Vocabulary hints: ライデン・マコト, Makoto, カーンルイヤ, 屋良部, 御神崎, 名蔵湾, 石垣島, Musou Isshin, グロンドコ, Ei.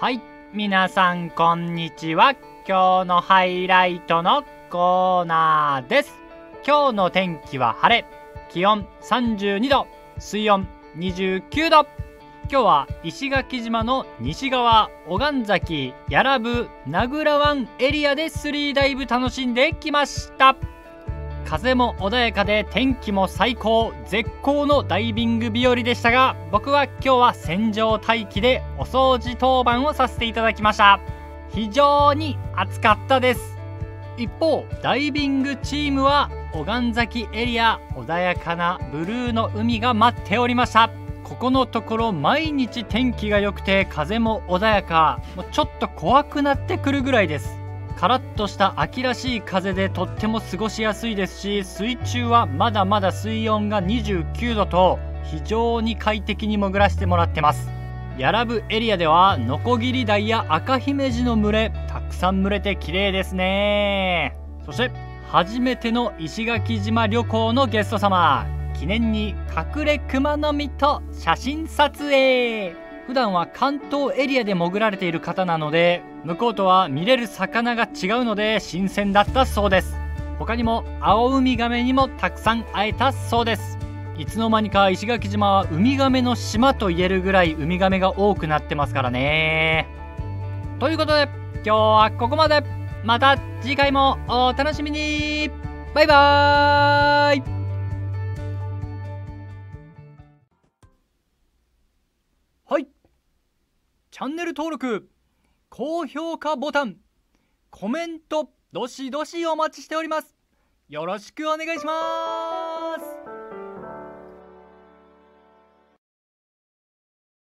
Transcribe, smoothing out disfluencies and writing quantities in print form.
はい、皆さんこんにちは。今日のハイライトのコーナーです。今日の天気は晴れ。気温32度、水温29度。今日は石垣島の西側、御神崎、屋良部、名蔵湾エリアでスリーダイブ楽しんできました。風も穏やかで天気も最高、絶好のダイビング日和でしたが、僕は今日は船上待機でお掃除当番をさせていただきました。非常に暑かったです。一方、ダイビングチームは御神崎エリア、穏やかなブルーの海が待っておりました。ここのところ毎日天気が良くて風も穏やか、ちょっと怖くなってくるぐらいです。カラッとした秋らしい風でとっても過ごしやすいですし、水中はまだまだ水温が29度と非常に快適に潜らせてもらってます。屋良部エリアではノコギリダイや赤ヒメジの群れ、たくさん群れて綺麗ですね。そして初めての石垣島旅行のゲスト様、記念に隠れ熊の実と写真撮影。普段は関東エリアで潜られている方なので、向こうとは見れる魚が違うので新鮮だったそうです。他にもアオウミガメにもたくさん会えたそうです。いつの間にか石垣島はウミガメの島と言えるぐらいウミガメが多くなってますからね。ということで今日はここまで。また次回もお楽しみに。バイバーイ。チャンネル登録、高評価ボタン、コメント、どしどしお待ちしております。よろしくお願いします。